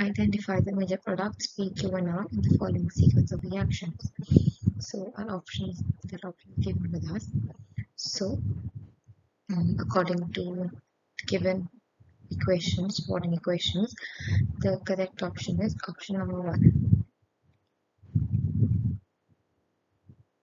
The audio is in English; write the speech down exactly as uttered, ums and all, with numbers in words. Identify the major products P, Q and R in the following sequence of reactions. So our options that are given with us. So um, according to given equations, modern equations, the correct option is option number one.